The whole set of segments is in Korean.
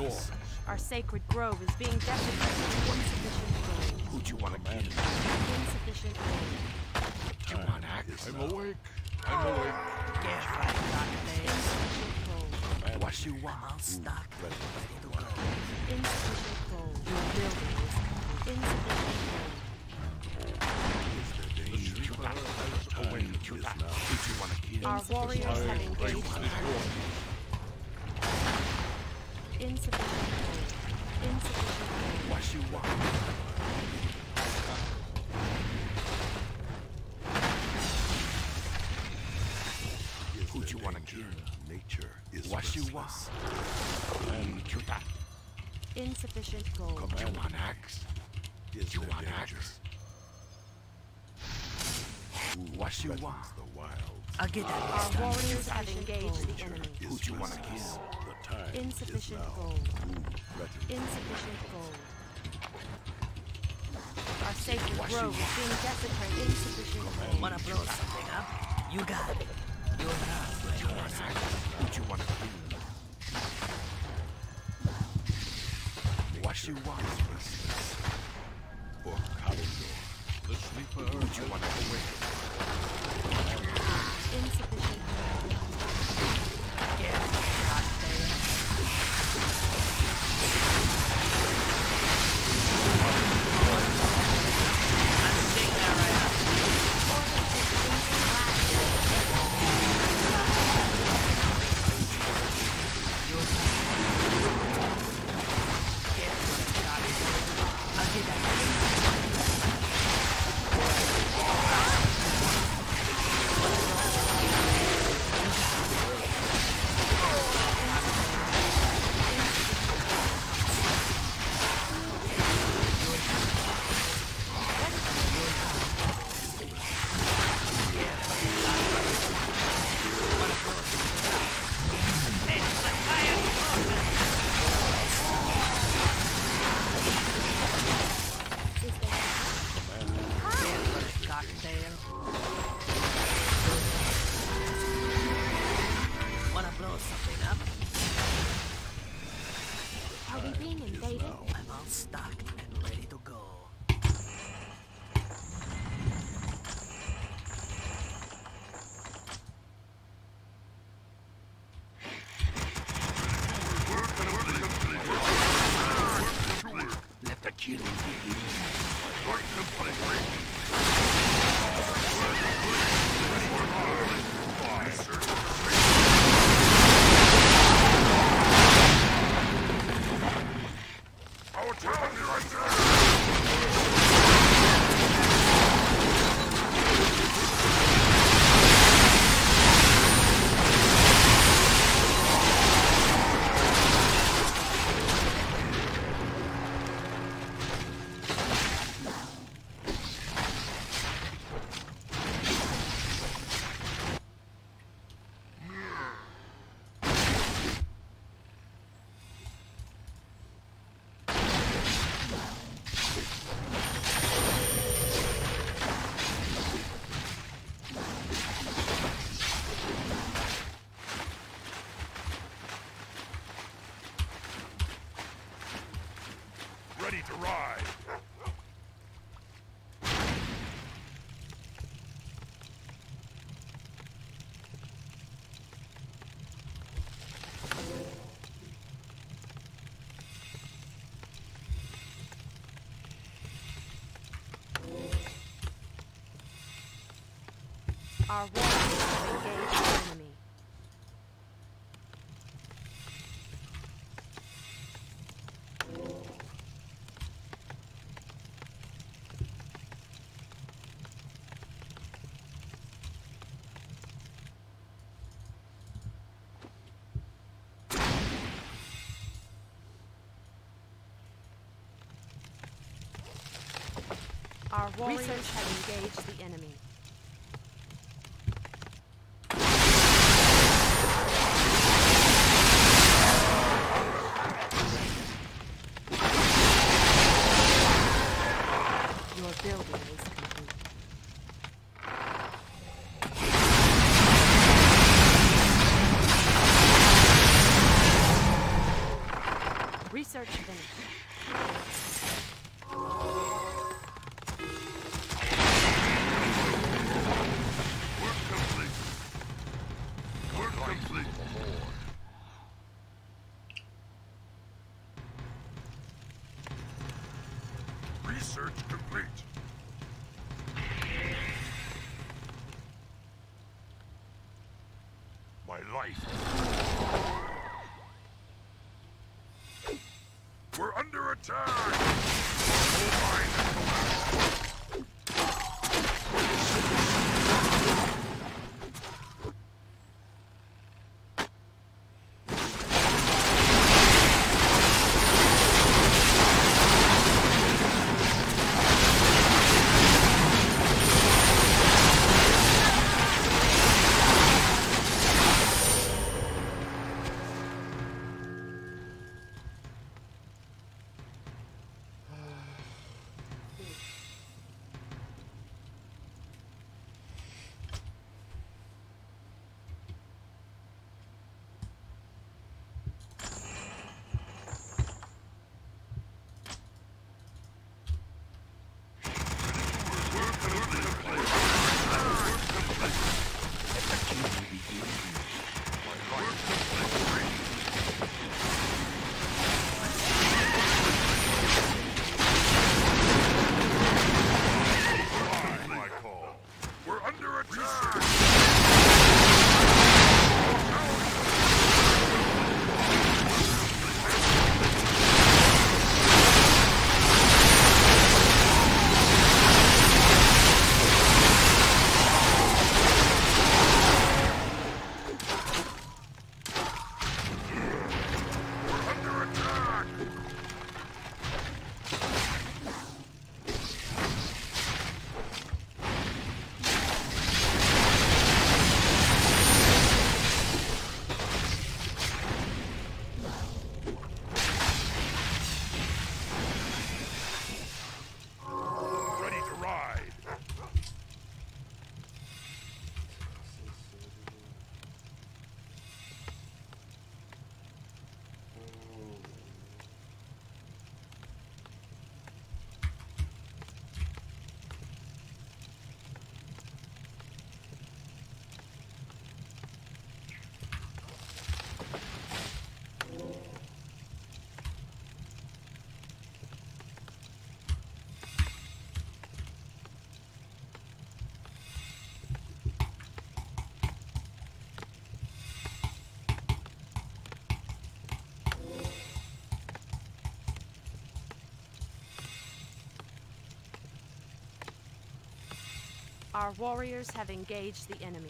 door. Our sacred grove is being desecrated with insufficient gold. Who do you want to get? Insufficient gold. Do you want access? I'm awake. Get right on this. Insufficient gold. What you want? I'll stock. Insufficient gold. Your building is complete. Insufficient gold. Our warriors have engaged insufficient gold. What you want? Who do you want to kill? Nature is what you want. Insufficient gold. Do you want axe? You want axe? What you want? I'll get that. Our warriors have engaged the enemy. Who do you want to kill? Insufficient gold. Insufficient gold. Our sacred grove is being desecrated. Insufficient gold. Wanna blow something up? You got it. You're not. Who do you want to kill? What you want? Or Kalendor. The sleeper. Who do you want to awaken? Insufficient gold. Yes. Our warriors have engaged the enemy. Our warriors have engaged the enemy. Research Village. Research complete. My life. We're under attack. Our warriors have engaged the enemy.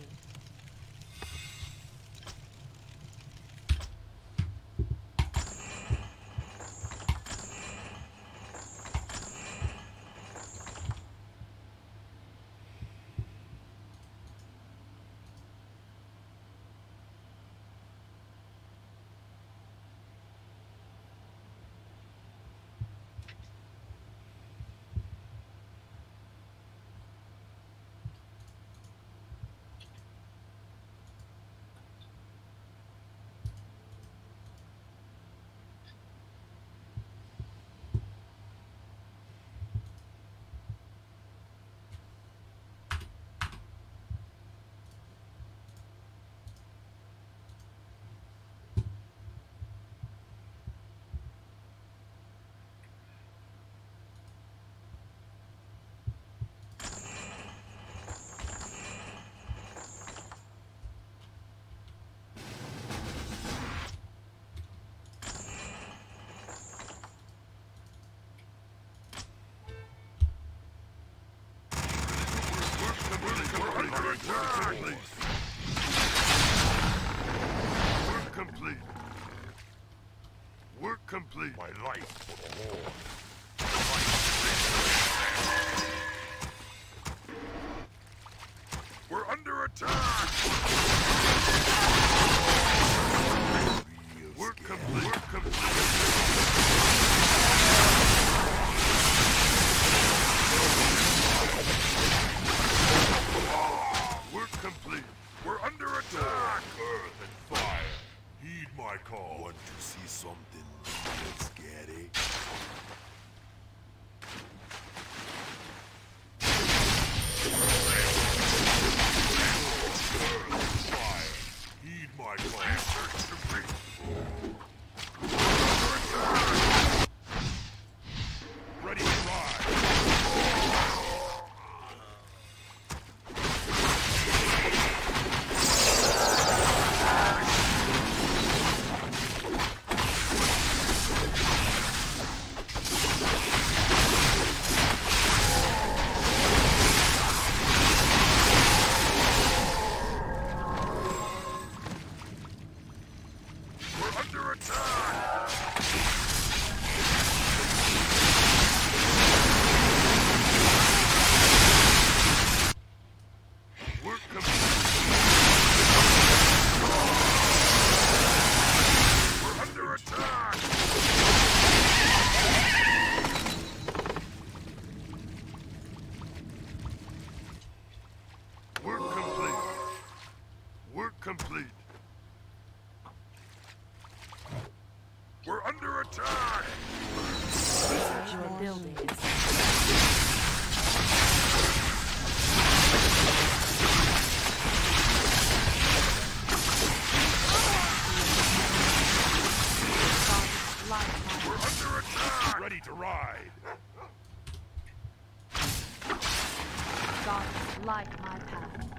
Work complete. Work complete. My life for the war. We're under attack. Work complete. Work complete. We're complete. We're under attack. Earth and fire. Heed my call. Want to see something? Let's get. We're under attack. Your building is We're under attack. Ready to ride. God, light my path.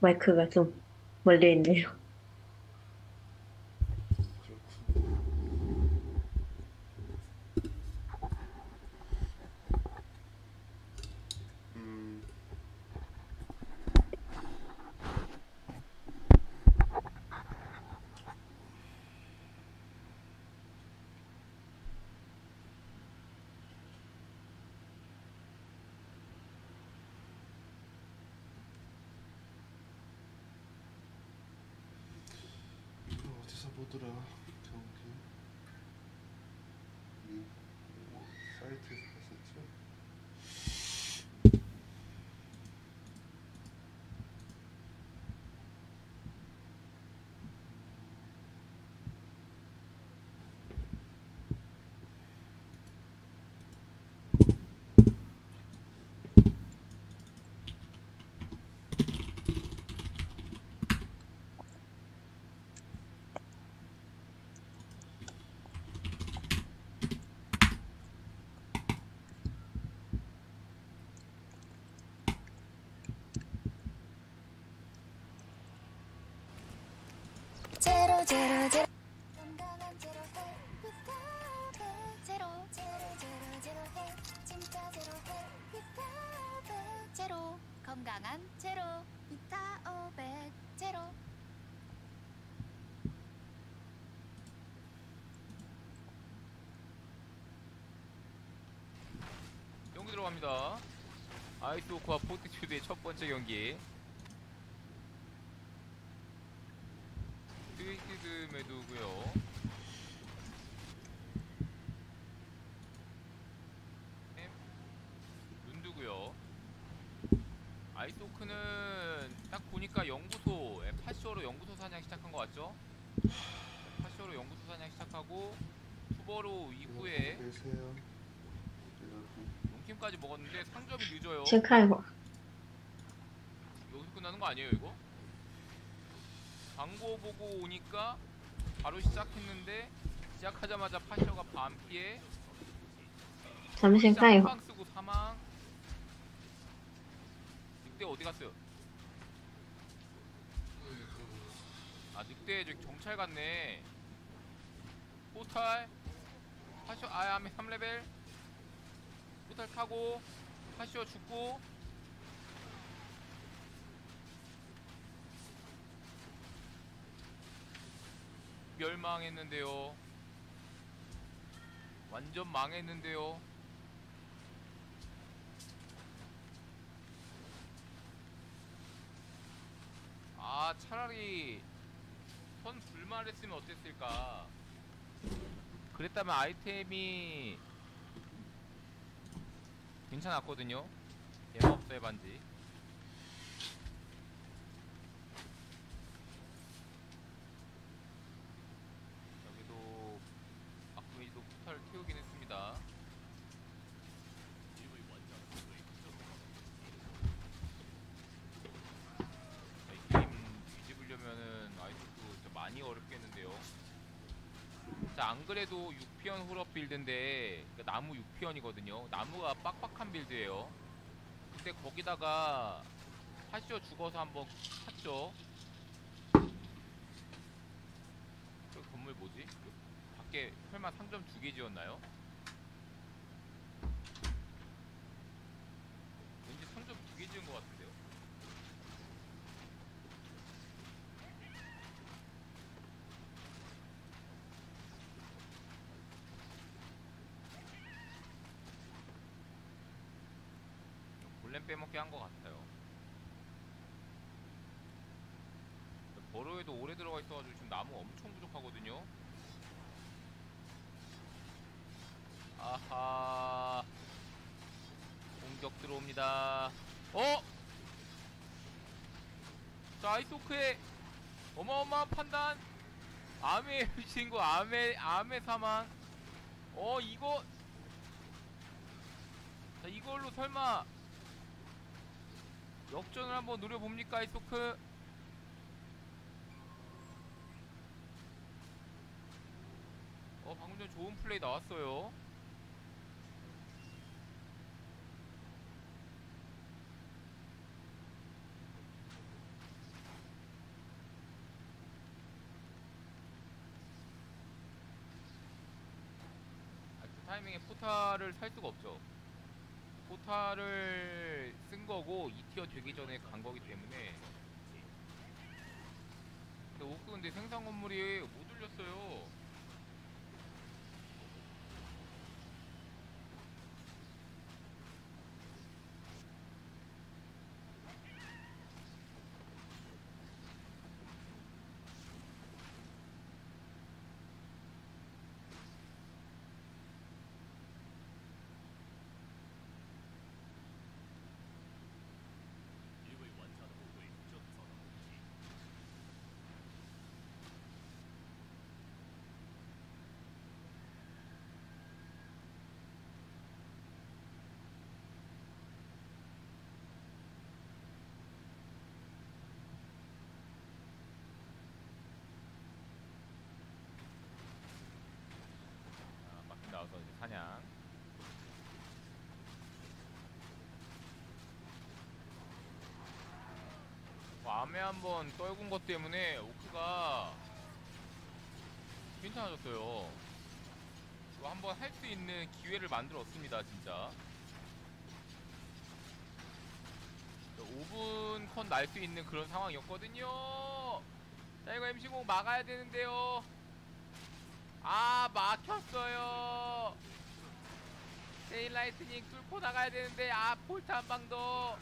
마이크가 좀 멀리 있네요. 보더라 경기 이 사이트에서 봤었죠. 건강한 제로 이타 500 제로 경기 들어갑니다. 아이스 오크와 포티튜드의 첫 번째 경기. 트위티드 매도고요. 룬두고요. 아이소크는 딱 보니까 연구소 F8쇼로 연구소 사냥 시작한 것 같죠? F8쇼로 연구소 사냥 시작하고 투버로 이후에 용팀까지 먹었는데 상점이 늦어요. 여기서 끝나는 거 아니에요 이거? 광고 보고 오니까 바로 시작했는데 시작하자마자 파쇼가 반피에 사망 쓰고 사망. 늑대 어디 갔어요? 아 늑대 저기 정찰 갔네. 포탈 파쇼 아야미 3레벨 포탈 타고 파쇼 죽고 멸망했는데요. 완전 망했는데요. 아 차라리 선 불만 했으면 어땠을까. 그랬다면 아이템이 괜찮았거든요. 얘가 없어요 반지. 여기도 아쿠이도 포탈을 태우긴 했습니다. 많이 어렵겠는데요. 자, 안 그래도 6피언 홀업 빌드인데 그러니까 나무 6피언이거든요. 나무가 빡빡한 빌드예요. 근데 거기다가 파쇼 죽어서 한번 탔죠. 저 건물 뭐지? 밖에 설마 상점 2개 지었나요? 왠지 상점 2개 지은 것 같은데요. 렘 빼먹게 한 것 같아요. 버로에도 오래 들어가 있어가지고 지금 나무 엄청 부족하거든요. 아하, 공격 들어옵니다. 어? 자, 아이소크의 어마어마한 판단. 암의 친구, 암의 사망. 어, 이거. 자, 이걸로 설마 역전을 한번 노려봅니까, 아이소크? 어, 방금 전 좋은 플레이 나왔어요. 타이밍에 포탈을 살 수가 없죠. 포탈을 쓴 거고 2티어 되기 전에 간 거기 때문에. 근데 오크 근데 생산 건물이 못 올렸어요. 나와서 이제 사냥. 암에 한번 떨군 것 때문에 오크가 괜찮아졌어요. 이거 한번 할 수 있는 기회를 만들었습니다, 진짜. 5분 컷 날 수 있는 그런 상황이었거든요. 자, 이거 MC0 막아야 되는데요. 아, 막혔어요. 데일라이트닝 뚫고 나가야 되는데, 아, 볼트 한 방 더.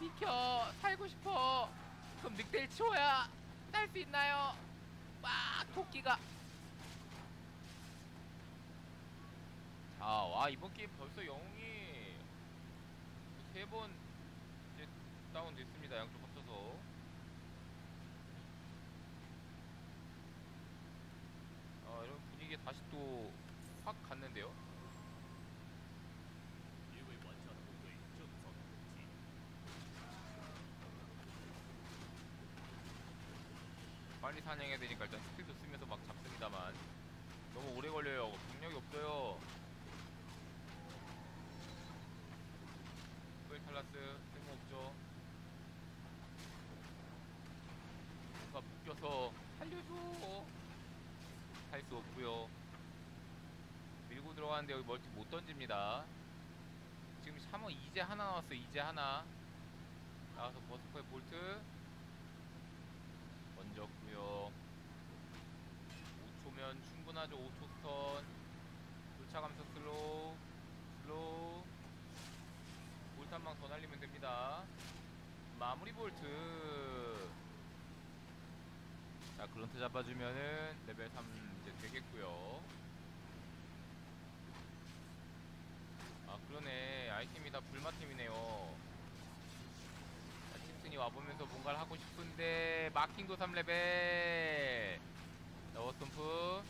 비켜, 살고 싶어. 그럼 늑대를 치워야 날 수 있나요? 막 토끼가. 자, 와, 이번 게임 벌써 영웅이 3번 이제 다운 됐습니다. 양쪽 합쳐서. 아, 이런 분위기에 다시 또 확 갔는데요. 빨리 사냥해야 되니까 일단 스킬도 쓰면서 막 잡습니다만 너무 오래 걸려요. 병력이 없어요. 꿀 탈라스 쓸모없죠. 뭔가 묶여서 살려줘. 할 수 없고요. 밀고 들어가는데 여기 멀티 못 던집니다. 지금 샤머 이제 하나 나왔어. 이제 하나 나와서 버스커의 볼트 던졌고요. 5초면 충분하죠. 5초 스턴 돌차감서 슬로우 슬로우 볼트 한 방 더 날리면 됩니다. 마무리 볼트. 자, 그런트 잡아주면은 레벨 3 이제 되겠구요. 아, 그러네. 아이템이 다 불마팀이네요. 자, 팀슨이 와보면서 뭔가를 하고 싶은데 마킹도 3레벨. 자, 워스톰프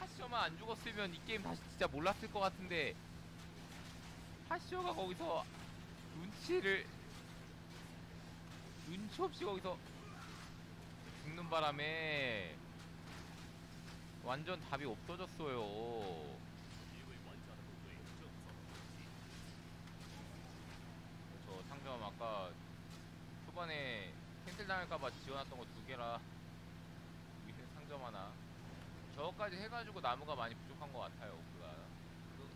파쇼만 안 죽었으면 이 게임 다시 진짜 몰랐을 것 같은데 파쇼가 거기서 눈치 없이 거기서 죽는 바람에 완전 답이 없어졌어요. 저 상점 아까 초반에 캔슬 당할까봐 지어놨던 거 2개라 밑에 상점 하나 저거까지 해가지고 나무가 많이 부족한 것 같아요. 오크가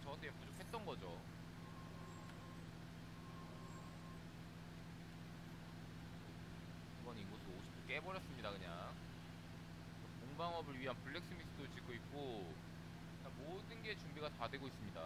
저거 때문에 부족했던 거죠. 인구수 50도 깨버렸습니다. 그냥 공방업을 위한 블랙스미스도 짓고 있고 모든 게 준비가 다 되고 있습니다.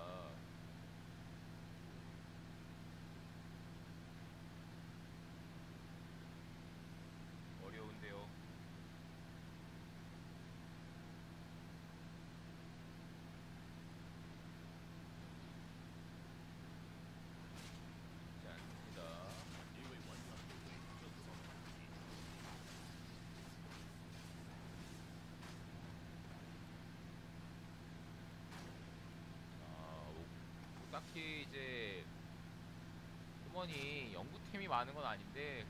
딱히 이제 휴머니 연구템이 많은 건 아닌데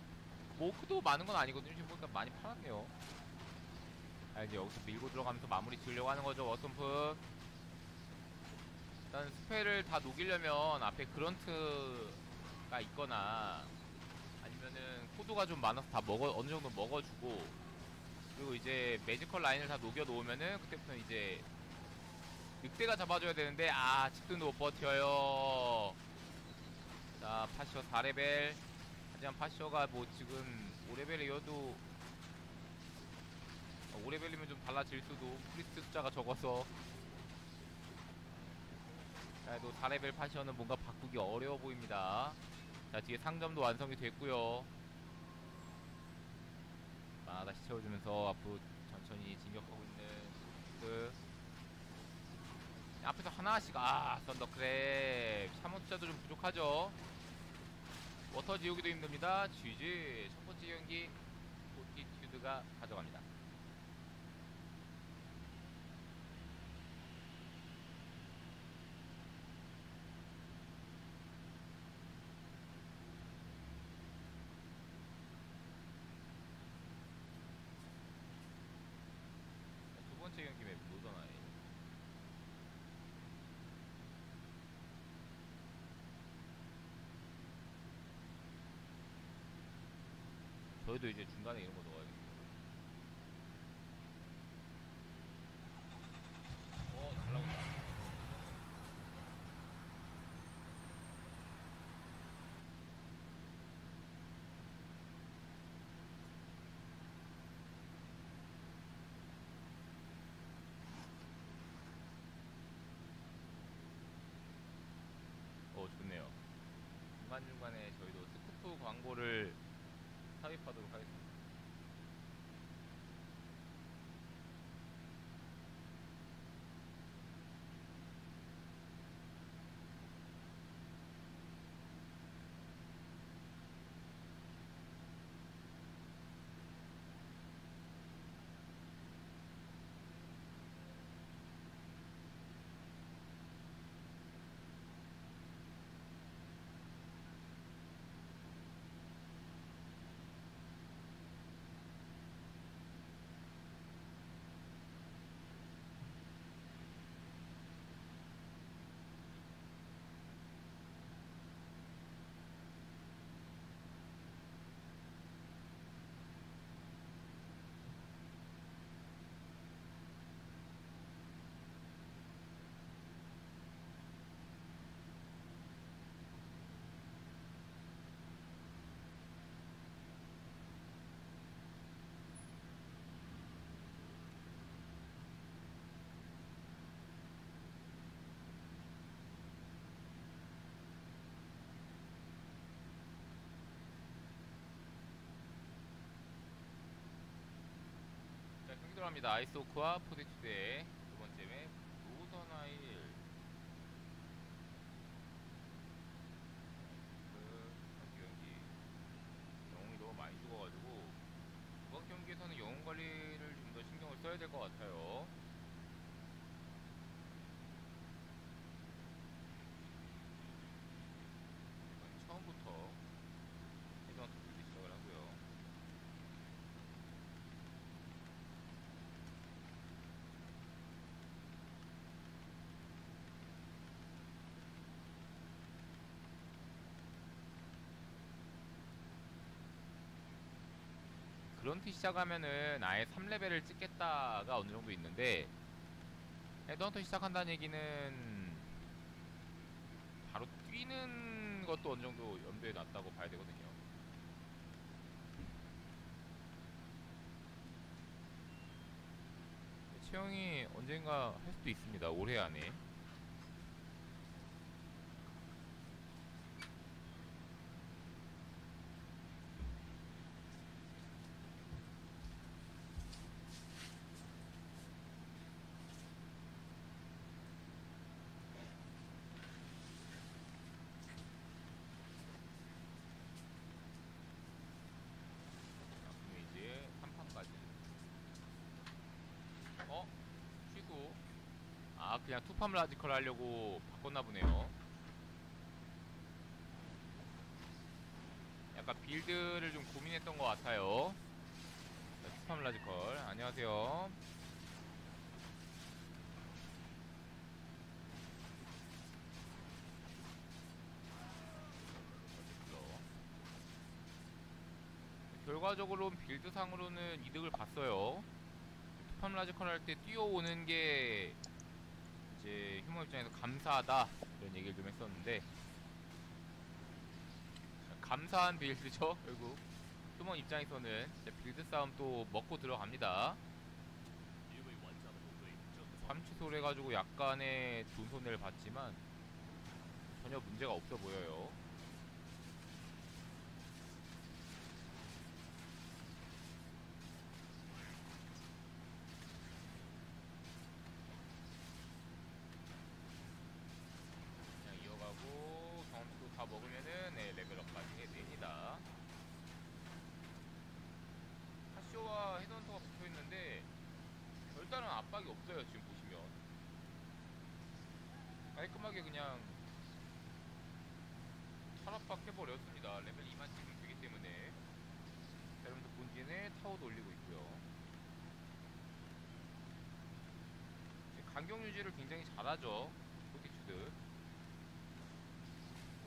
모크도 많은 건 아니거든요. 지금 보니까 많이 팔았네요. 자, 이제 여기서 밀고 들어가면서 마무리 지으려고 하는 거죠, 워썸프. 일단 스펠을 다 녹이려면 앞에 그런트가 있거나 아니면은 코드가 좀 많아서 다 어느 정도 먹어주고, 그리고 이제 매지컬 라인을 다 녹여 놓으면은 그때부터 이제 늑대가 잡아줘야 되는데, 아, 집등도 못 버텨요. 자, 파쇼 4레벨. 하지만 파쇼가 뭐 지금 5레벨이어도 5레벨이면 좀 달라질 수도. 프리스 숫자가 적어서. 그래도 4레벨 파시오는 뭔가 바꾸기 어려워 보입니다. 자, 뒤에 상점도 완성이 됐고요. 아, 다시 채워주면서 앞으로 천천히 진격하고 있는 그 앞에서 하나씩, 아, 썬더크랩. 샤먼 숫자도 좀 부족하죠. 워터 지우기도 힘듭니다. GG. 첫 번째 경기 포티튜드가 가져갑니다. 번째 경기 맵 노던아이. 저희도 이제 중간에 이런 거 넣어야겠네. 잘 나온다. 좋네요. 중간중간에 저희도 스쿠프 광고를 삽입하도록 하겠습니다. 경기 들어갑니다. 아이스호크와 포티튜드의 두 번째 맵 노던아일. 경기 영웅이 너무 많이 죽어가지고 이번 경기에서는 영웅 관리를 좀 더 신경을 써야 될 것 같아요. 이건 처음부터 해당 투표를 시작을 하고요. 그런트 시작하면은 아예 3레벨을 찍겠다가 어느정도 있는데, 헤드헌터 시작한다는 얘기는 바로 뛰는 것도 어느정도 염두에 놨다고 봐야 되거든요. 채용이 언젠가 할 수도 있습니다. 올해 안에. 그냥 투팜 라지컬 하려고 바꿨나 보네요. 약간 빌드를 좀 고민했던 것 같아요. 슈퍼밀라지컬 안녕하세요. 결과적으로는 빌드상으로는 이득을 봤어요. 슈퍼밀라지컬 할 때 뛰어오는 게 이제 휴먼 입장에서 감사하다 이런 얘기를 좀 했었는데, 감사한 빌드죠. 결국 휴먼 입장에서는 빌드 싸움 또 먹고 들어갑니다. 3취소를 해가지고 약간의 좋은 손해를 봤지만 전혀 문제가 없어 보여요. 그냥 이어가고 경험치도 다 먹으면은 네, 레벨업까지 됩니다. 카시오와 헤드헌터가 붙어있는데 별다른 압박이 없어요. 지금 보시면 깔끔하게 그냥 탈압박 해버렸습니다. 레벨 2만 찍으면 되기 때문에. 여러분들 본진에 타워도 올리고 있고요. 간격 유지를 굉장히 잘하죠. 포켓추드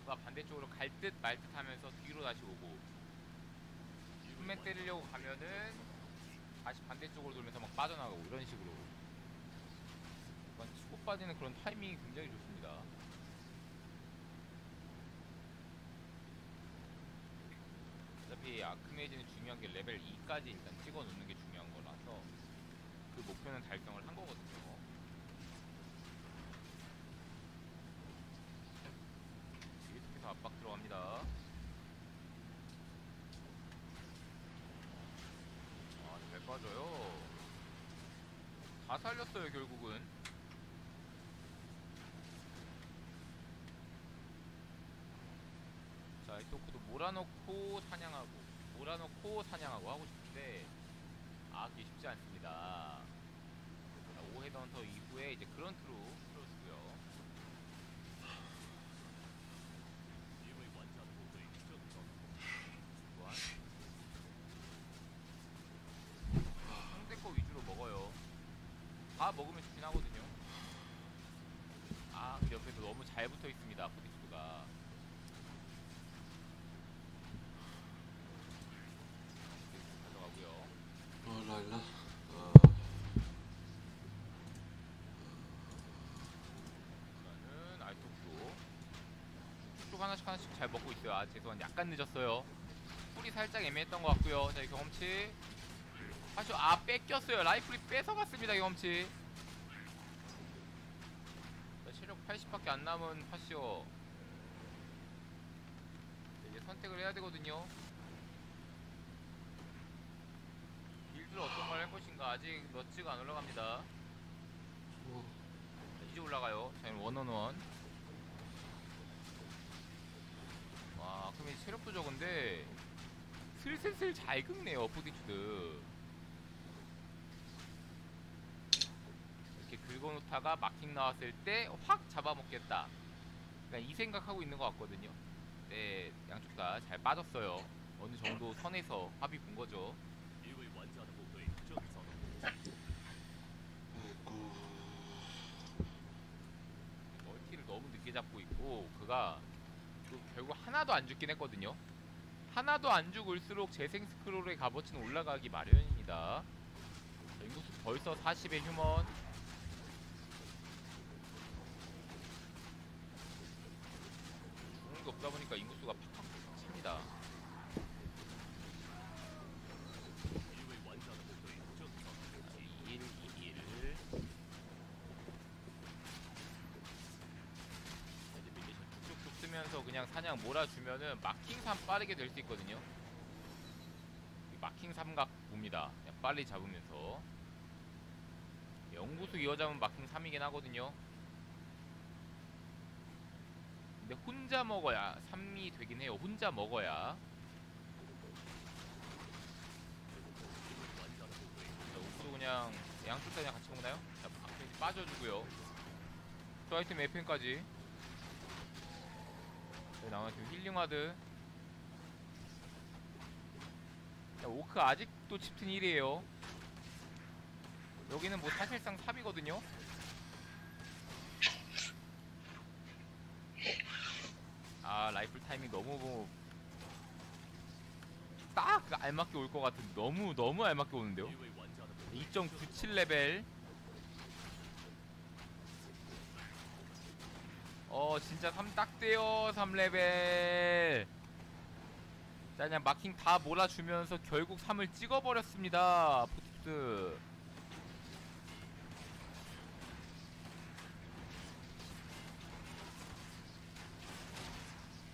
뭔가 반대쪽으로 갈 듯 말 듯 하면서 뒤로 다시 오고, 홈맨 때리려고 가면은 다시 반대쪽으로 돌면서 막 빠져나가고, 이런 식으로 약간 치고 빠지는 그런 타이밍이 굉장히 좋습니다. 어차피 아크메이지는 중요한 게 레벨 2까지 일단 찍어 놓는 게 중요한 거라서 그 목표는 달성을 한 거거든요. 계속해서 압박 들어갑니다. 잘 빠져요. 다 살렸어요. 결국은 자, 이토크도 몰아넣고 사냥하고 몰아넣고 사냥하고 하고 싶은데 아 그게 쉽지 않습니다. 5헤드헌터 이후에 이제 그런트로 풀어주고요. 상대거 위주로 먹어요. 다 먹으면 좋긴 하거든요. 아, 그 옆에서 너무 잘 붙어 있습니다. 포티츠가 가져가고요. 라일라. 이거는 알토프로 쭉 하나씩 잘 먹고 있어요. 아, 죄송한 약간 늦었어요. 뿌리 살짝 애매했던 것 같고요. 자, 이 경험치. 아 뺏겼어요. 라이플이 뺏어갔습니다. 경험치. 자, 체력 80밖에 안 남은 파시오. 자, 이제 선택을 해야 되거든요. 빌드를 어떤 걸 할 것인가. 아직 너치가 안 올라갑니다. 자, 이제 올라가요. 자, 원원원. 와, 그럼 이제 체력도 적은데 슬슬슬 잘 긁네요. 포티튜드. 긁어놓다가 마킹 나왔을 때 확 잡아먹겠다. 그러니까 이 생각하고 있는 것 같거든요. 네, 양쪽 다 잘 빠졌어요. 어느 정도 선에서 합이 본 거죠. 멀티를 너무 늦게 잡고 있고, 그가 결국 하나도 안 죽긴 했거든요. 하나도 안 죽을수록 재생 스크롤의 값어치는 올라가기 마련입니다. 인구수 벌써 40의 휴먼. 없다 보니까 인구수가 팍팍 찹니다. 쭉쭉 쓰면서 그냥 사냥 몰아주면은 마킹3 빠르게 될 수 있거든요. 마킹 삼각 봅니다. 그냥 빨리 잡으면서 영구수 이어잡으면 마킹3이긴 하거든요. 근데 혼자 먹어야 3이 되긴 해요. 혼자 먹어야. 자, 우수 그냥 양쪽 다 그냥 같이 먹나요? 자, 아크메이지 빠져주고요. 저 아이템 FN까지. 자, 나머지 힐링 와드. 자, 오크 아직도 칩튼 1이에요. 여기는 뭐 사실상 삽이거든요. 아, 라이플 타이밍 너무 딱 알맞게 올 것 같은, 너무 알맞게 오는데요. 2.97레벨. 진짜 3 딱 돼요. 3레벨. 자, 그냥 마킹 다 몰아주면서 결국 3을 찍어버렸습니다. 포티프트.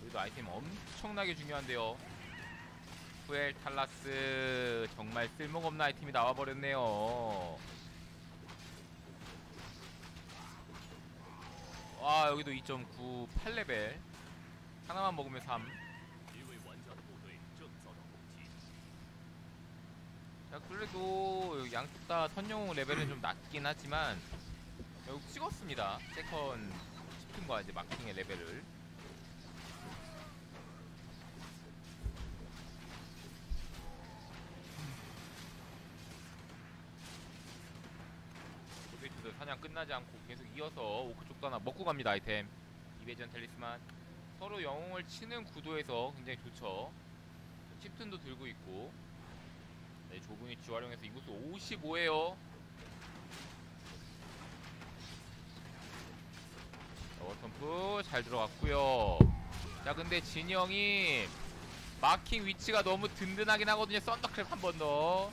여기도 아이템 엄청나게 중요한데요. 후엘 탈라스 정말 쓸모없는 아이템이 나와버렸네요. 와, 여기도 2.98레벨. 하나만 먹으면 3. 자, 그래도 양쪽 다 선용 레벨은 좀 낮긴 하지만 결국 찍었습니다. 세컨 칩튼과 이제 마킹의 레벨을. 사냥 끝나지 않고 계속 이어서 오크 쪽도 하나 먹고 갑니다. 아이템 이베전 텔리스만. 서로 영웅을 치는 구도에서 굉장히 좋죠. 칩튼도 들고 있고. 네, 좁은 위치 활용해서 인구수 55에요 워텀프 잘 들어갔고요. 자, 근데 진영이 마킹 위치가 너무 든든하긴 하거든요. 썬더크랩 한 번 더.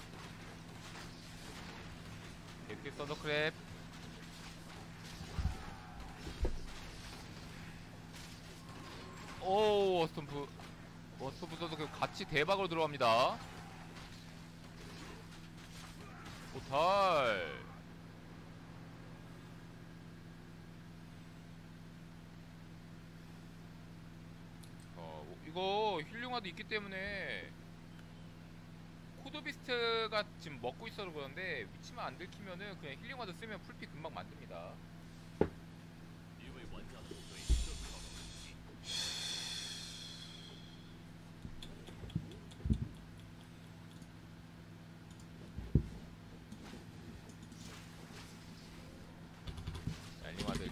이렇게 썬더크랩. 오, 워스톰프 선수 같이 대박으로 들어갑니다. 포탈. 이거 힐링화도 있기 때문에 코드비스트가 지금 먹고 있어서 그런데 위치만 안 들키면은 그냥 힐링화도 쓰면 풀피 금방 만듭니다.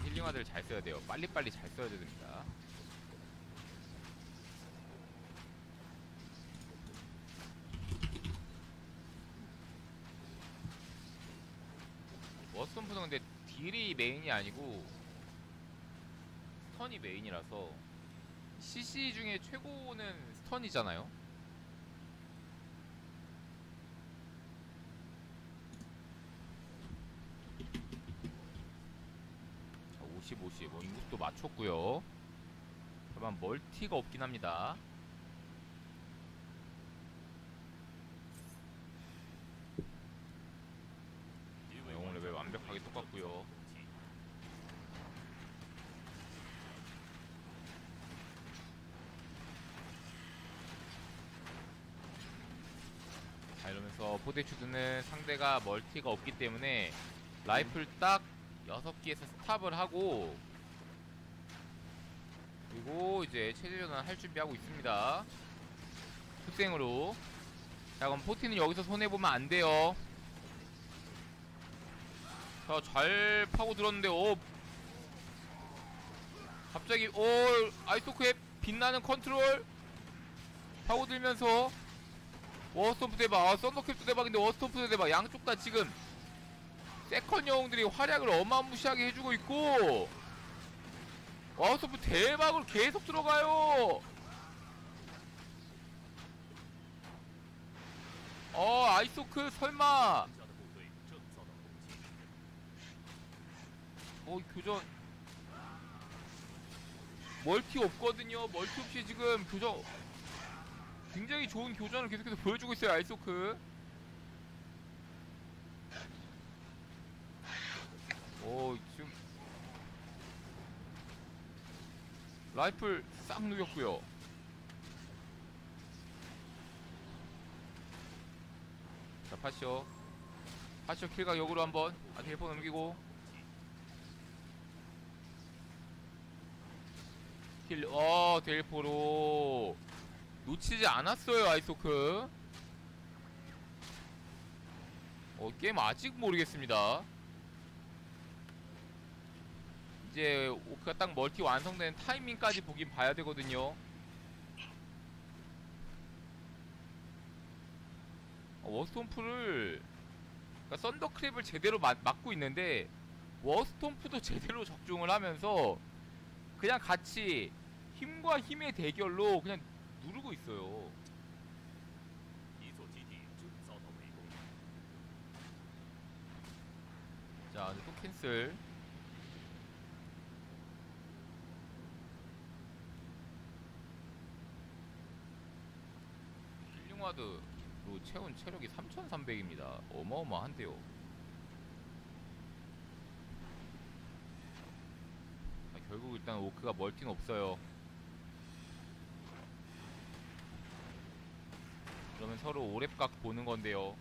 힐링화들 잘 써야 돼요. 빨리빨리 잘 써야 됩니다. 워스톰프는 근데 딜이 메인이 아니고 스턴이 메인이라서 CC 중에 최고는 스턴이잖아요. 자, 50, 인구도 맞췄고요. 다만 멀티가 없긴 합니다. 영웅 레벨 완벽하게 똑같고요. 자, 이러면서 포대추드는 상대가 멀티가 없기 때문에 라이플 딱 6개에서 스탑을 하고, 그리고 이제 체제전환 할 준비하고 있습니다. 투생으로. 자, 그럼 포티는 여기서 손해보면 안 돼요. 자, 잘 파고 들었는데, 오! 갑자기, 오! 아이소크의 빛나는 컨트롤! 파고 들면서, 워스톰프 대박. 아, 썬더캡도 대박인데, 워스톰프도 대박. 양쪽 다 지금 세컨 영웅들이 활약을 어마무시하게 해주고 있고, 워스톰프 대박으로 계속 들어가요. 아이소크 설마. 교전. 멀티 없거든요. 멀티 없이 지금 교전 굉장히 좋은 교전을 계속해서 보여주고 있어요. 아이소크. 지금 라이플 싹 녹였고요. 자, 파쇼 킬각 역으로 한번 아직 1번 넘기고 킬. 데일포로 놓치지 않았어요. 아이소크. 게임 아직 모르겠습니다. 이제 오크가 딱 멀티 완성되는 타이밍까지 보긴 봐야 되거든요. 워스톰프를, 그러니까 썬더크랩을 제대로 막고 있는데 워스톰프도 제대로 적중을 하면서 그냥 같이 힘과 힘의 대결로 그냥 누르고 있어요. 자, 이제 또 캔슬. 힐링와드로 채운 체력이 3300입니다. 어마어마한데요. 자, 결국 일단 오크가 멀티는 없어요. 그러면 서로 오랩각 보는 건데요.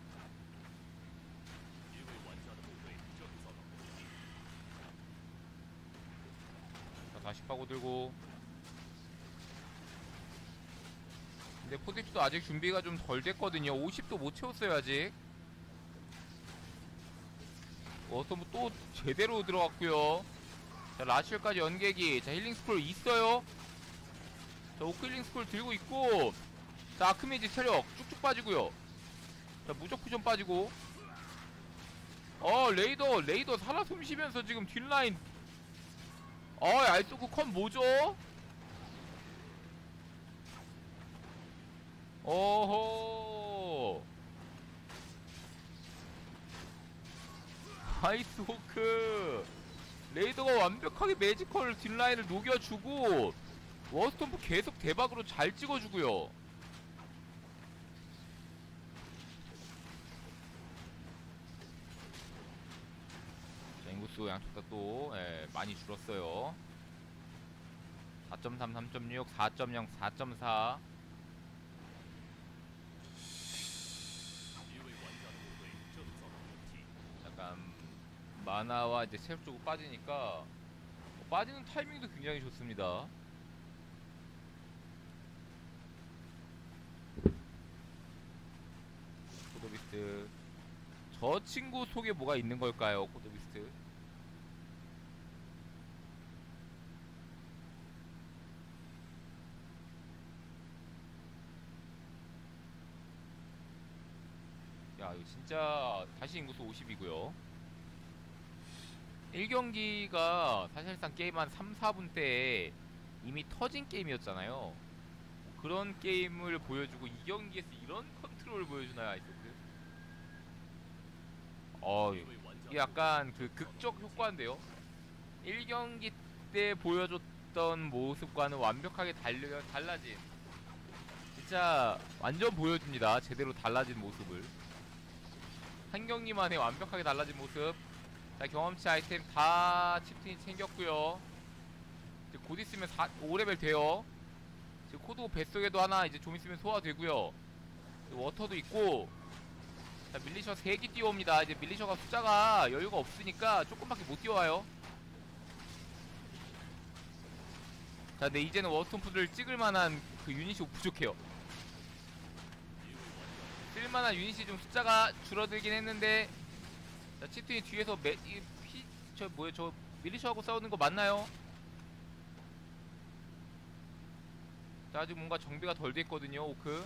자, 다시 파고들고. 근데 포집도 아직 준비가 좀 덜 됐거든요. 50도 못 채웠어요 아직. 워스톰프 또 제대로 들어갔고요. 자, 라실까지 연계기. 자, 힐링스쿨 있어요. 자, 오크 힐링스쿨 들고 있고. 자, 아크메이지 체력 쭉쭉 빠지고요. 자, 무적 퓨전 빠지고. 레이더 살아 숨쉬면서 지금 뒷라인. 아이소크 컴 뭐죠? 어허, 아이스호크 레이더가 완벽하게 매지컬 뒷라인을 녹여주고 워스톰프 계속 대박으로 잘 찍어주고요. 인구수 양쪽 다 또 많이 줄었어요. 4.3, 3.6, 4.0, 4.4. 약간 마나와 이제 체력 쪽으로 빠지니까 빠지는 타이밍도 굉장히 좋습니다. 코더비스트. 저 친구 속에 뭐가 있는 걸까요, 코더비스트? 야, 이거 진짜 다시 인구수 50이고요. 1경기가 사실상 게임 한 3, 4분 때에 이미 터진 게임이었잖아요. 그런 게임을 보여주고 2경기에서 이런 컨트롤을 보여주나요, 아이소크? 이게 약간 그 극적 효과인데요. 1경기 때 보여줬던 모습과는 완벽하게 달라진, 진짜 완전 보여줍니다. 제대로 달라진 모습을. 한 경기만에 완벽하게 달라진 모습. 자, 경험치 아이템 다 칩틴이 챙겼고요. 이제 곧 있으면 5레벨 돼요. 지금 코드 뱃속에도 하나 이제 좀 있으면 소화되고요. 워터도 있고. 자, 밀리셔 3기 띄워옵니다. 이제 밀리셔가 숫자가 여유가 없으니까 조금밖에 못 띄워와요. 자, 근데 이제는 워스톰프를 찍을만한 그 유닛이 부족해요. 쓸만한 유닛이 좀 숫자가 줄어들긴 했는데. 자, 칩튼이 뒤에서 저 밀리셔하고 싸우는 거 맞나요? 자, 아직 뭔가 정비가 덜 됐거든요, 오크.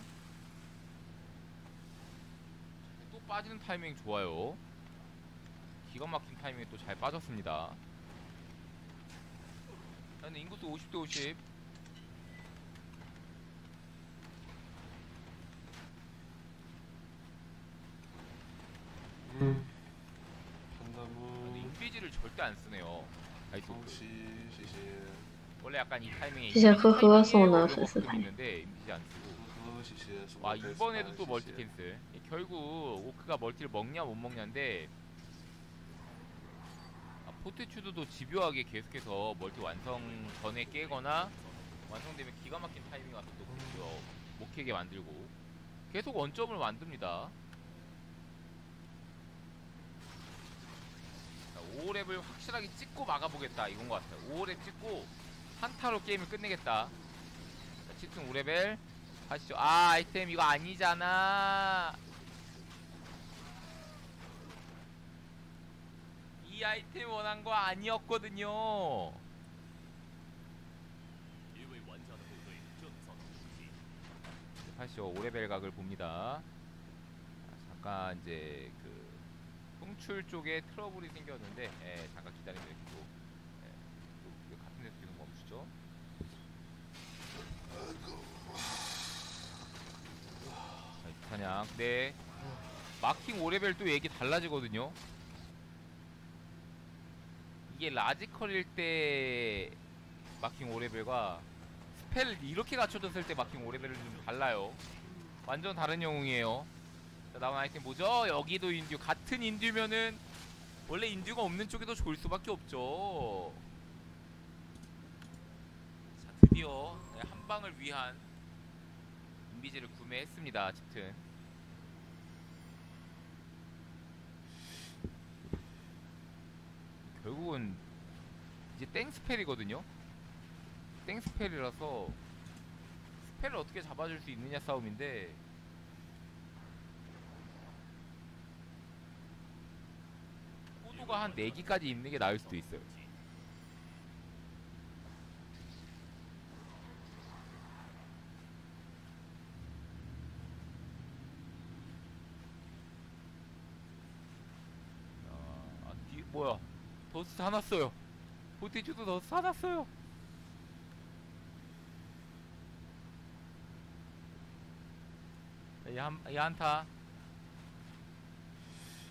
빠지는 타이밍 좋아요. 기가 막힌 타이밍에 또 잘 빠졌습니다. 근데 인구수 50대 50. 판다무. 인피지를 절대 안 쓰네요. 원래 약간 이 타이밍에 인피지 안 쓰고. 와, 이번에도 또 멀티 캔슬. 결국 오크가 멀티를 먹냐 못 먹냐인데, 포테츄드도 집요하게 계속해서 멀티 완성 전에 깨거나 완성되면 기가 막힌 타이밍 와서 또 못 캐게 만들고 계속 원점을 만듭니다. 자, 5렙을 확실하게 찍고 막아보겠다 이건 것 같아요. 5렙 찍고 한타로 게임을 끝내겠다. 자, 칩튼 5레벨 아시죠? 아이템 이거 아니잖아. 이 아이템 원한 거 아니었거든요. 파쇼 5레벨 각을 봅니다. 잠깐 이제 그 송출 쪽에 트러블이 생겼는데, 예, 잠깐 기다리면 이렇게 또, 예, 또 같은 데서 지금 멈추죠. 자, 사냥. 네. 마킹 5레벨 또 얘기 달라지거든요. 이게 라지컬일 때 마킹 5레벨과 스펠 이렇게 갖춰졌을 때 마킹 5레벨은 좀 달라요. 완전 다른 영웅이에요. 자, 나온 아이템 뭐죠? 여기도 인듀. 같은 인듀면은 원래 인듀가 없는 쪽이 더 좋을 수밖에 없죠. 자, 드디어 한방을 위한 인비지를 구매했습니다. 짙은. 결국은 이제 땡스펠이거든요. 땡스펠이라서 스펠을 어떻게 잡아줄 수 있느냐 싸움인데, 호두가 한 4기까지 입는 게 나을 수도 있어요. 아, 뒤 뭐야? 더스트 사놨어요. 포티주도 더스트 사놨어요. 이 한타,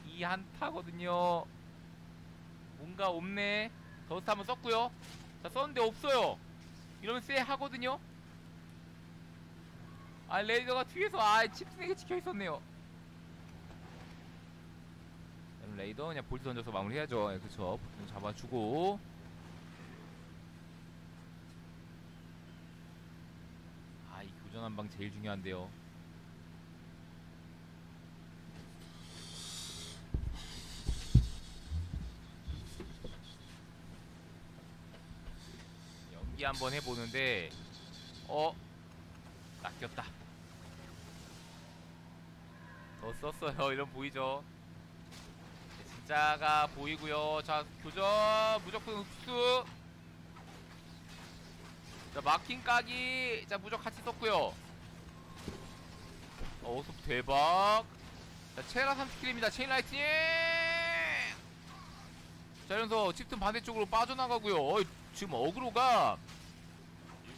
이 한타거든요. 뭔가 없네. 더스트 한번 썼고요. 자, 썼는데 없어요. 이러면 쎄 하거든요. 아, 레이더가 뒤에서 칩스에게 지켜 있었네요. 레이더 그냥 볼트 던져서 마무리해야죠. 예, 그쵸. 볼트 잡아주고. 아, 이 교전 한방 제일 중요한데요. 한번 해보는데, 낚였다. 더 썼어요. 이런 보이죠? 진짜가 보이고요. 자, 교전 무조건 흡수. 자, 마킹 까기. 자, 무조건 같이 썼고요. 어서 대박. 자, 체라 30킬입니다. 체인 라이트닝. 자, 이러면서 칩튼 반대쪽으로 빠져나가고요. 지금 어그로가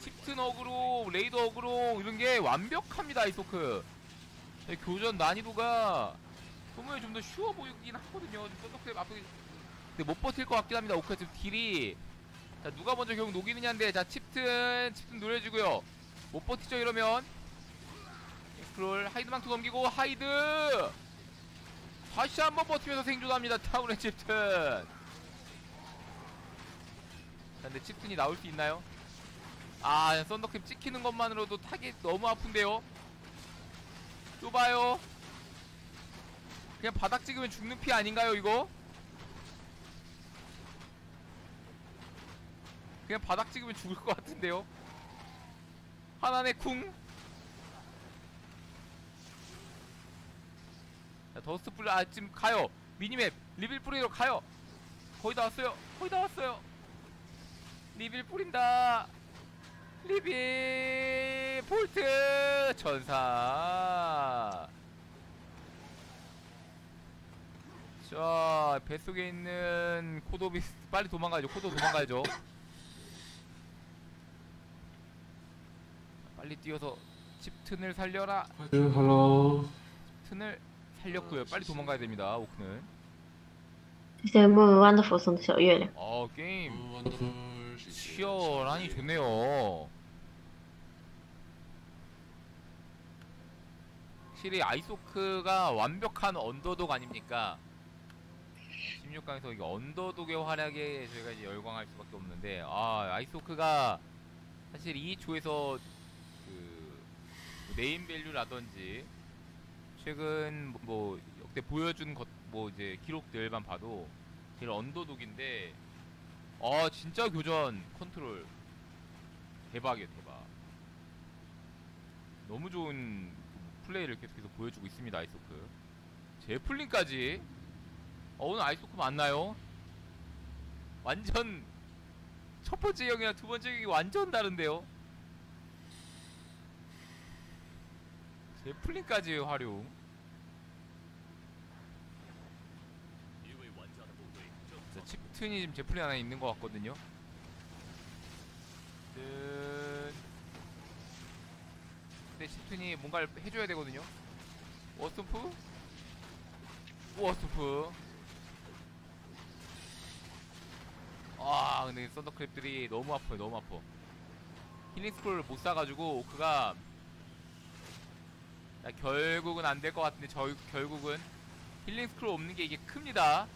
칩튼 어그로, 레이더 어그로 이런게 완벽합니다. 이소크 교전 난이도가 소문이 좀 더 쉬워 보이긴 하거든요. 좀 아프게, 근데 못 버틸 것 같긴 합니다. 오카 지금 딜이, 자, 누가 먼저 결국 녹이느냐인데, 자, 칩튼 노려주고요. 못 버티죠. 이러면 스크롤 하이드 망토 넘기고 하이드 다시 한번 버티면서 생존합니다. 타운의 칩튼. 자, 근데 칩튼이 나올 수 있나요? 아, 썬더캡 찍히는 것만으로도 타겟 너무 아픈데요? 좁아요. 그냥 바닥 찍으면 죽는 피 아닌가요, 이거? 그냥 바닥 찍으면 죽을 것 같은데요? 하나네 쿵. 자, 더스트 뿌리, 지금 가요. 미니맵 리빌 뿌리로 가요. 거의 다 왔어요. 거의 다 왔어요. 리빌 뿌린다. 리빌 볼트 전사. 자, 뱃속에 있는 코도비스 빨리 도망가야죠. 코도 도망가야죠. 빨리 뛰어서 칩튼을 살려라. 칩튼을 살렸고요. 빨리 도망가야 됩니다. 오크는. 이제 뭐 완더풀 선수 요래. 어, 게임. 치열하니 좋네요. 확실히 아이소크가 완벽한 언더독 아닙니까? 16강에서 이게 언더독의 활약에 저희가 이제 열광할 수밖에 없는데, 아, 아이소크가 사실 이 조에서 그 네임밸류라든지 최근 뭐 역대 보여준 것, 뭐 이제 기록들만 봐도 제일 언더독인데, 아, 진짜 교전 컨트롤 대박이에요. 대박. 너무 좋은 플레이를 계속해서 보여주고 있습니다. 아이소크 제플린까지. 오늘 아이소크 맞나요? 완전 첫 번째 영역이랑 두 번째 영역이 완전 다른데요. 제플린까지 활용. 자, 칩튼이 지금 제플린 하나 있는 것 같거든요. 근데 칩튼이 뭔가를 해줘야 되거든요. 워스톰프? 워스톰프. 아, 근데 썬더크랩들이 너무 아파요. 너무 아파. 힐링스크롤을 못 사가지고 오크가 야, 결국은 안 될 것 같은데 저 결국은 힐링스크롤 없는 게 이게 큽니다.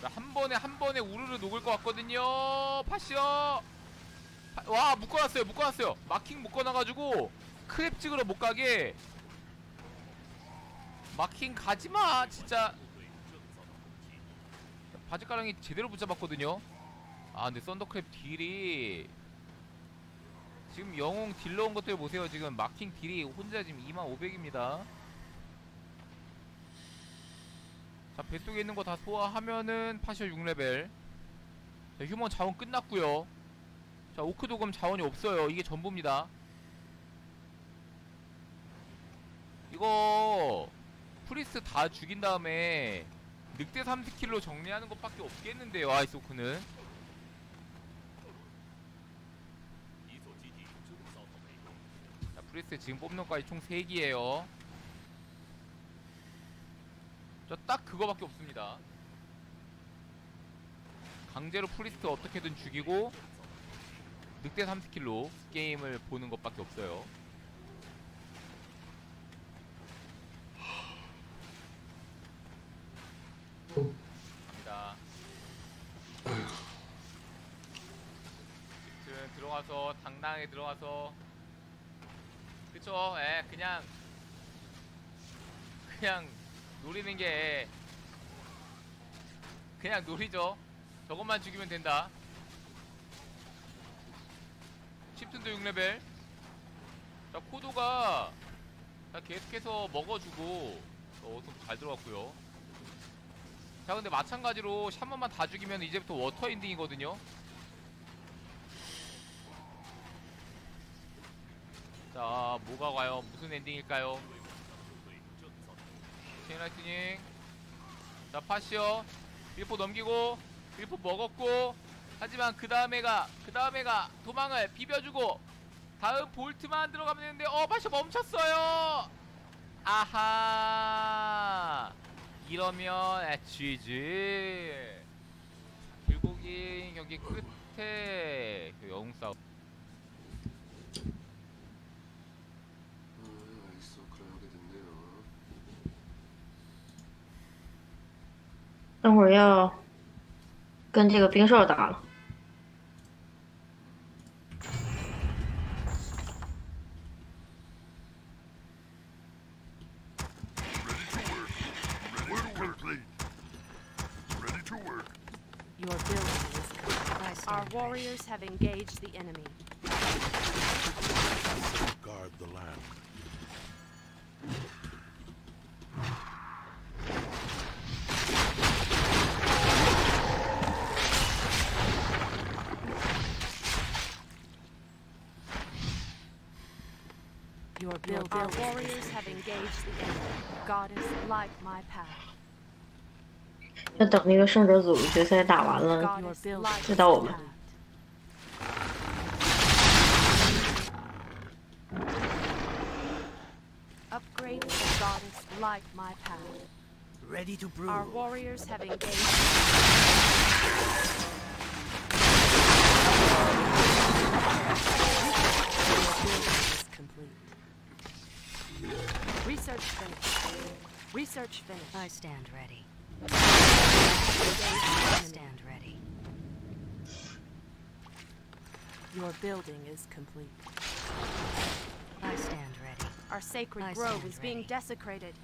자, 한 번에 우르르 녹을 것 같거든요. 파시어. 와, 묶어놨어요. 묶어놨어요. 마킹 묶어놔가지고 크랩 찍으러 못 가게. 마킹 가지마 진짜. 바지가랑이 제대로 붙잡았거든요. 아, 근데 썬더크랩 딜이 지금 영웅 딜러 온 것들 보세요. 지금 마킹 딜이 혼자 지금 2500입니다 자, 뱃속에 있는 거 다 소화하면은 파셔 6레벨. 자, 휴먼 자원 끝났구요. 자, 오크 도금 자원이 없어요. 이게 전부입니다. 이거 프리스트 다 죽인 다음에 늑대 30킬로 정리하는 것밖에 없겠는데요. 아이스 오크는 자, 프리스트 지금 뽑는 것까지 총 3기에요 자, 딱 그거밖에 없습니다. 강제로 프리스트 어떻게든 죽이고 늑대 30킬로 게임을 보는 것밖에 없어요. 갑니다. 지금 들어가서 당당하게 들어가서 그쵸? 예, 그냥 노리는 게 그냥 노리죠. 저것만 죽이면 된다. 칩튼도 6레벨. 자, 코도가 자, 계속해서 먹어주고 좀 잘 들어갔고요. 자, 근데 마찬가지로 샤먼만 다 죽이면 이제부터 워터 엔딩이거든요. 자, 뭐가 과연 무슨 엔딩일까요? 체인라이트닝. 자, 파시어 밀포 넘기고 밀포 먹었고 하지만 그 다음에가 도망을 비벼주고 다음 볼트만 들어가면 되는데 파시어 멈췄어요. 아하, 이러면 GG. 길고긴 경기 끝에 그 영웅 싸움. 아이스워크를 하게 됐네요. 等会要跟这个冰兽打了。 Warriors have engaged the enemy. Guard the land. Your build. Our warriors have engaged the enemy. Goddess, light my path. 要等那个胜者组决赛打完了，再到我们。 Like my power. Ready to brew. Our warriors have engaged. Complete. Research finished. Research finished. I stand ready. I stand ready. Your building is complete. I stand ready. Our sacred grove is being desecrated.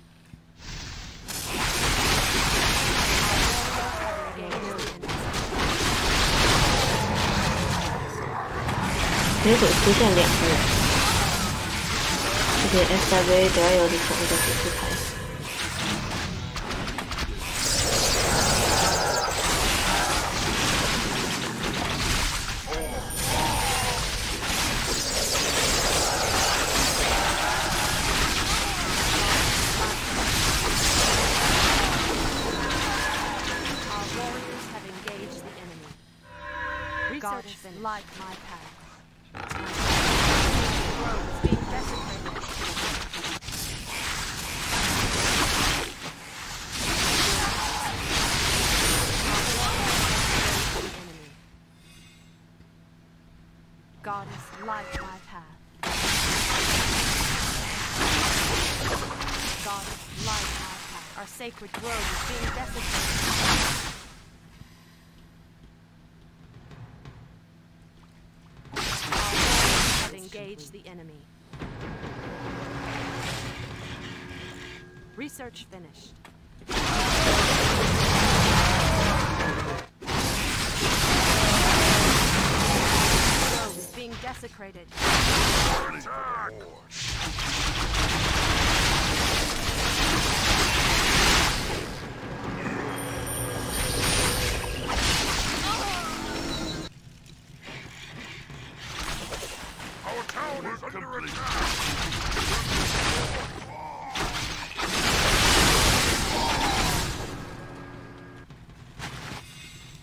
research like my path. Being desecrated. God is like my path. God is like my path. Our sacred grove is being desecrated. Engage the enemy. Research finished. Grove is being desecrated. Attack! Our warriors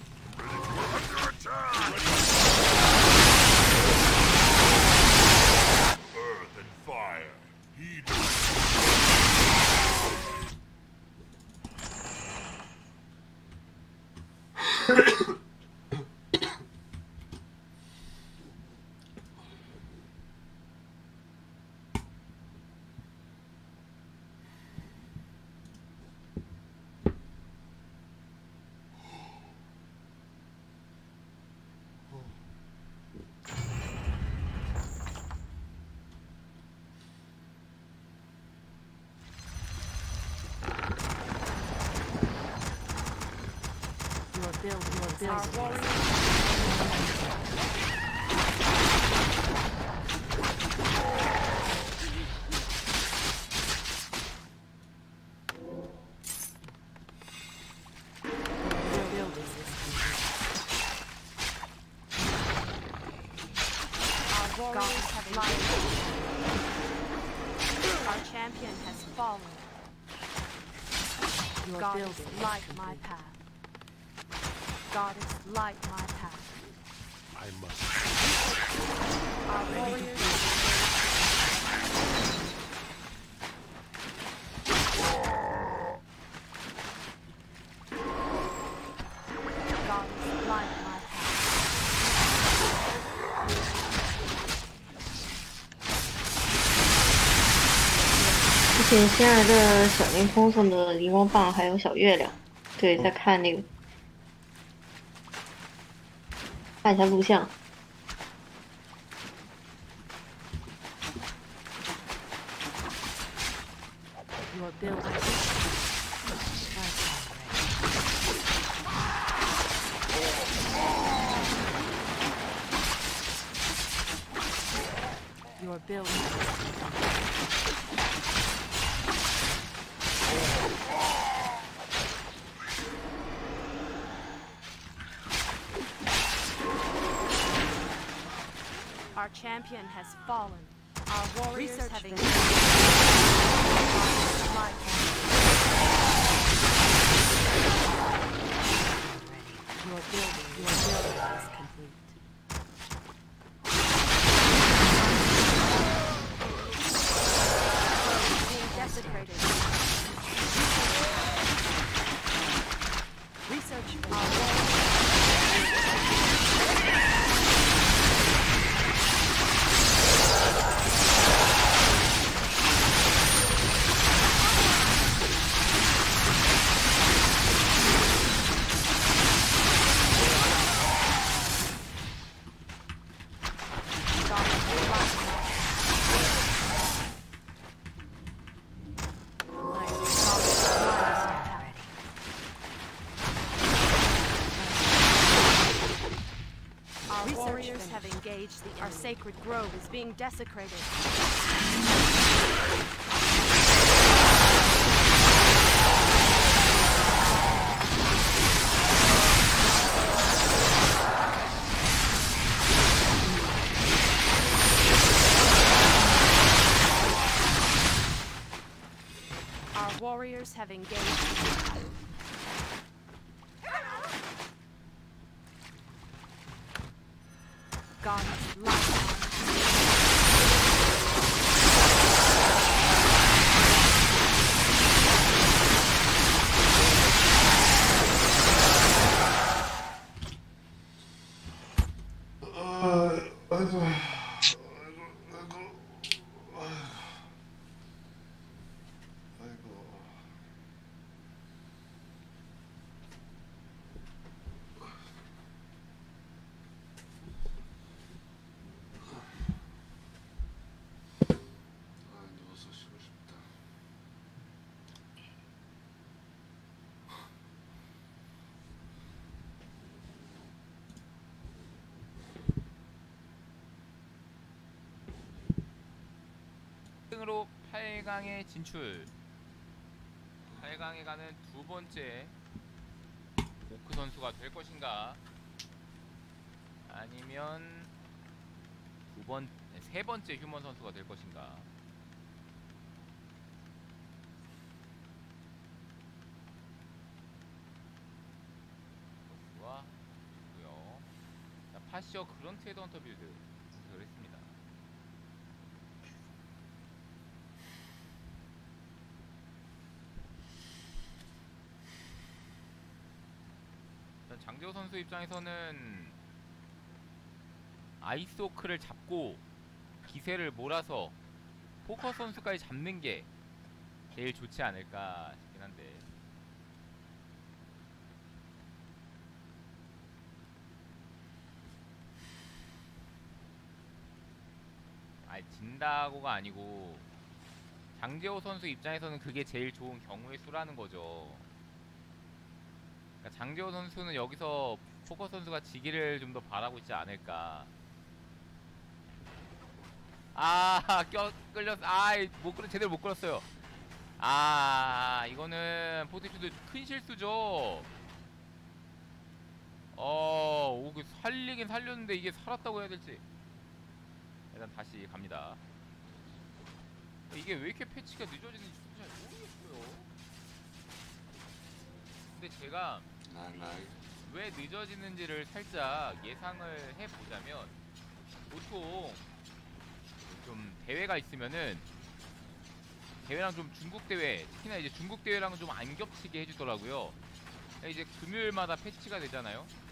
have life. Our champion has fallen. God is like my path. God is like my path. I must. Our warriors. God is like my path. 而且现在的小灵通送的灵光棒还有小月亮，对，在看那个。 看一下录像。Our champion has fallen. Our warriors have been Your building is complete. Being desecrated. Research Our sacred grove is being desecrated. Our warriors have engaged. God's light. 으로 8강에 진출. 8강에 가는 두 번째 오크 선수가 될 것인가? 아니면 세 번째 휴먼 선수가 될 것인가? 선수와 있고요. 자, 파시어 그런트 헤드 헌터 빌드 했습니다. 장재호 선수 입장에서는 아이스오크를 잡고 기세를 몰아서 포커 선수까지 잡는 게 제일 좋지 않을까 싶긴 한데, 진다고가 아니고 장재호 선수 입장에서는 그게 제일 좋은 경우의 수라는 거죠. 장재호 선수는 여기서 포커 선수가 지기를 좀 더 바라고 있지 않을까. 끌렸어. 제대로 못 끌었어요. 이거는 포티슈드 큰 실수죠. 살리긴 살렸는데 이게 살았다고 해야 될지. 일단 다시 갑니다. 이게 왜 이렇게 패치가 늦어지는지 잘 모르겠어요. 근데 제가 왜 늦어지는지를 살짝 예상을 해보자면, 보통 좀 대회가 있으면은 대회랑 좀 중국 대회, 특히나 이제 중국 대회랑 좀 안 겹치게 해주더라고요. 이제 금요일마다 패치가 되잖아요.